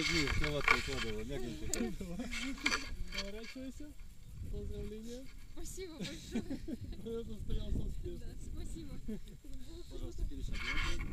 возьми, лодку укладывала, мягенько. Поворачивайся. Поздравления. Спасибо большое. Я состоялся успешно. Да, спасибо. Пожалуйста, перешагивайте.